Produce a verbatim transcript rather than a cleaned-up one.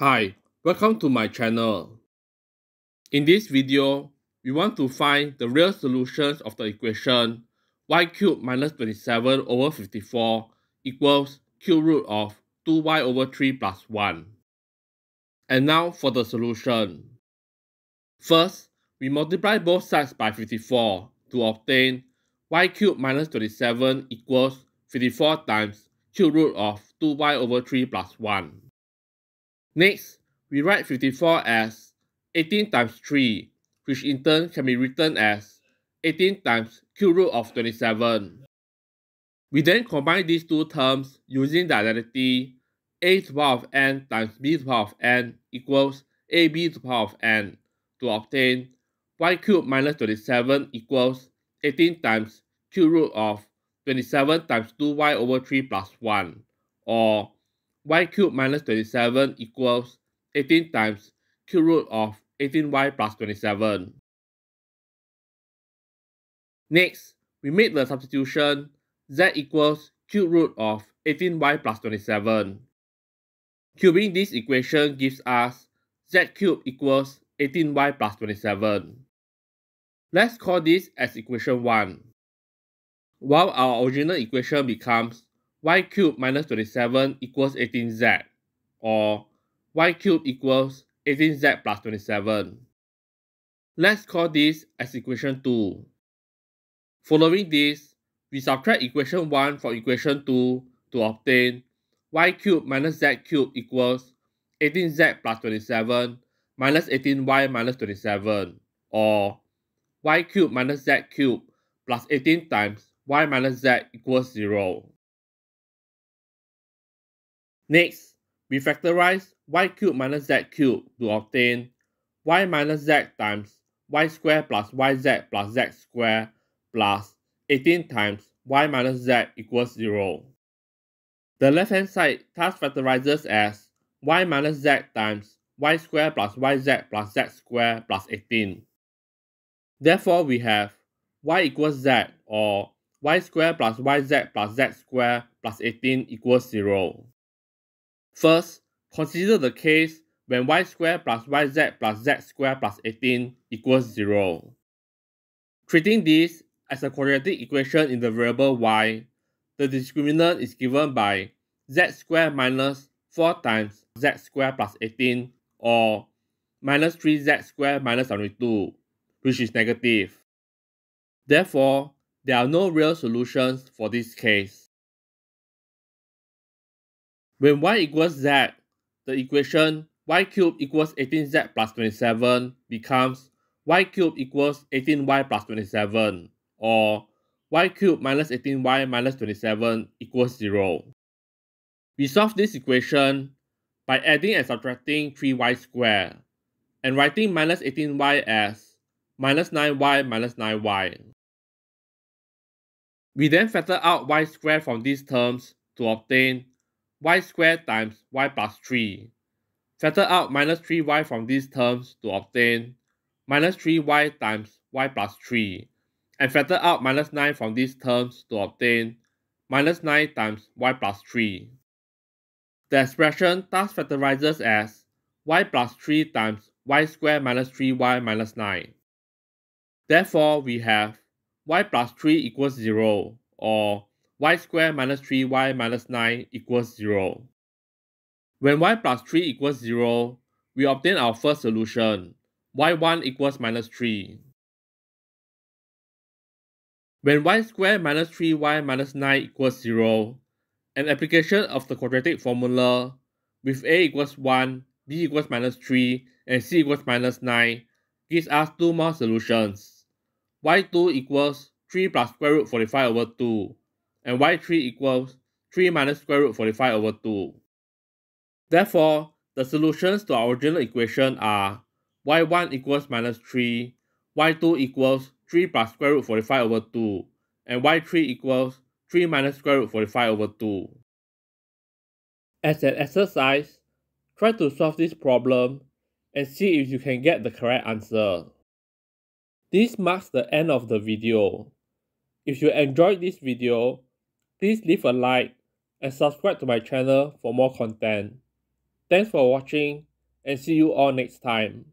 Hi, welcome to my channel. In this video, we want to find the real solutions of the equation y cubed minus twenty-seven over fifty-four equals cube root of two y over three plus one. And now for the solution. First, we multiply both sides by fifty-four to obtain y cubed minus twenty-seven equals fifty-four times cube root of two y over three plus one. Next, we write fifty-four as eighteen times three, which in turn can be written as eighteen times cube root of twenty-seven. We then combine these two terms using the identity a to the power of n times b to the power of n equals ab to the power of n to obtain y cubed minus twenty-seven equals eighteen times cube root of twenty-seven times two y over three plus one, or y cubed minus twenty-seven equals eighteen times cube root of eighteen y plus twenty-seven. Next, we make the substitution z equals cube root of eighteen y plus twenty-seven. Cubing this equation gives us z cubed equals eighteen y plus twenty-seven. Let's call this as equation one, while our original equation becomes y cubed minus twenty-seven equals eighteen z, or y cubed equals eighteen z plus twenty-seven. Let's call this as equation two. Following this, we subtract equation one from equation two to obtain y cubed minus z cubed equals eighteen z plus twenty-seven minus eighteen y minus twenty-seven, or y cubed minus z cubed plus eighteen times y minus z equals zero. Next, we factorize y cubed minus z cubed to obtain y minus z times y squared plus yz plus z squared plus eighteen times y minus z equals zero. The left-hand side thus factorizes as y minus z times y squared plus yz plus z squared plus eighteen. Therefore, we have y equals z, or y squared plus yz plus z squared plus eighteen equals zero. First, consider the case when y squared plus yz plus z squared plus eighteen equals zero. Treating this as a quadratic equation in the variable y, the discriminant is given by z squared minus four times z squared plus eighteen, or minus three z squared minus seventy-two, which is negative. Therefore, there are no real solutions for this case. When y equals z, the equation y cubed equals eighteen z plus twenty-seven becomes y cubed equals eighteen y plus twenty-seven, or y cubed minus eighteen y minus twenty-seven equals zero. We solve this equation by adding and subtracting three y squared, and writing minus eighteen y as minus nine y minus nine y. We then factor out y squared from these terms to obtain y squared times y plus three. Factor out minus three y from these terms to obtain minus three y times y plus three. And factor out minus nine from these terms to obtain minus nine times y plus three. The expression thus factorizes as y plus three times y squared minus three y minus nine. Therefore, we have y plus three equals zero, or y squared minus three y minus nine equals zero. When y plus three equals zero, we obtain our first solution, y one equals minus three. When y squared minus three y minus nine equals zero, an application of the quadratic formula with a equals one, b equals minus three, and c equals minus nine gives us two more solutions, y two equals three plus square root forty-five over two, and y three equals three minus square root forty-five over two. Therefore, the solutions to our original equation are y one equals minus three, y two equals three plus square root forty-five over two, and y three equals three minus square root forty-five over two. As an exercise, try to solve this problem and see if you can get the correct answer. This marks the end of the video. If you enjoyed this video, please leave a like and subscribe to my channel for more content. Thanks for watching and see you all next time.